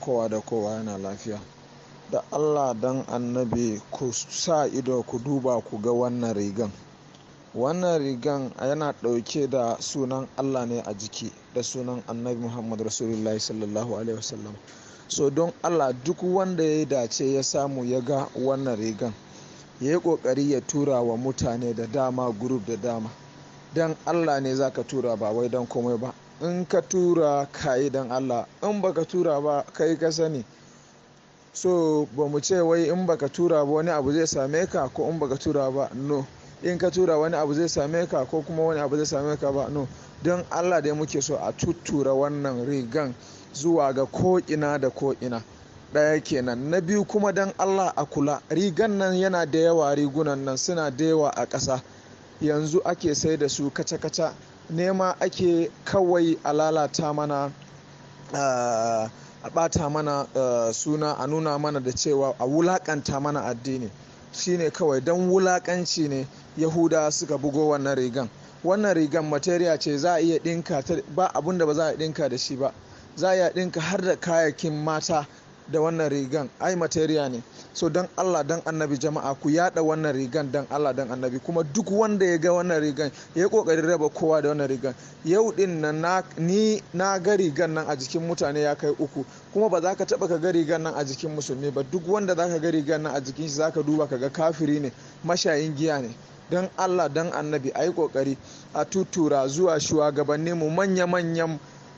kowa da kowa yana lafiya. Da Allah dan annabi ku sa ido ku duba ku ga wannan rigan. Wannan rigan yana ɗauke da sunan Allah ne a jiki da sunan annabi Muhammad Rasulullah sallallahu alaihi wasallam. So don Allah duk wanda ya dace ya samu ya ga wannan rigan ya yi ƙoƙari ya tura wa mutane da dama, group da dama. Dan Allah ne zaka tura ba wai dan komai ba. In ka tura kai dan Allah, in baka tura ba kai ka sani. So ba mu ce wai in baka tura ba wani abu zai same ka ko in baka tura ba, no. In ka tura wani abu zai same ka ko kuma wani abu zai same ka ba, no. Don Allah dai muke so a tuttura wannan rigan zuwa ga ko ina da ko ina. Daya kenan. Na biyu kuma dan Allah a kula, rigan nan yana da yawa, rigunan nan suna da yawa a ƙasa. Yanzu ake sai da su kaca-kaca, nema ake kawai a lalata mana a ɓata mana suna, a nuna mana da cewa a wulaƙanta mana addini. Shine kawai don wulaƙanci ne Yahuda suka bugo wannan rigan. Wannan rigan material ce za a iya ɗinka, ba abun da ba za a ɗinka da shi ba. Za a iya ɗinka har da kayakin mata da wannan rigan, ai material ne. So don Allah don annabi jama'a ku yada wannan rigan don Allah don annabi, kuma duk wanda ya ga wannan rigan ya kokarin raba kowa da wannan rigan. Yau din nan ni na ga rigan nan a jikin mutane ya kai 3, kuma ba za ka taba ka ga rigan nan a jikin musulmi ba. Duk wanda za ka ga rigan nan a jikin shi za ka duba ka ga kafiri ne, mashayin giya ne. Don Allah don annabi ai kokari a tutura zuwa shugabanninmu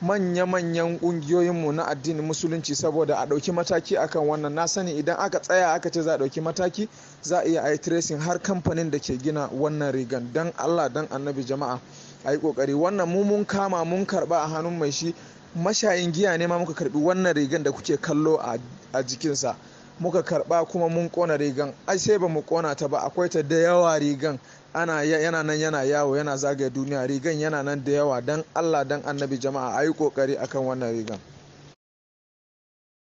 manya-manyan ƙungiyoyinmu na addinin musulunci saboda a ɗauki mataki akan wannan. Na sani idan aka tsaya aka ce za a ɗauki mataki za a iya a yi tracing har kamfanin da ke gina wannan rigan. Don Allah don annabi jama'a a yi ƙoƙari. Wannan mun kama mun karɓa a hannun mai shi, mashayin giya ne ma muka karɓi wannan rigan da kuke kallo a jikinsa. Muka karɓa kuma mun ƙona rigan, ai sai ba mu ƙona ta ba, akwai ta da yawa rigan. Yana nan yana yawo yana zagaya duniya, rigan yana nan da yawa. Dan Allah dan annabi jama'a ayi kokari akan wannan rigan.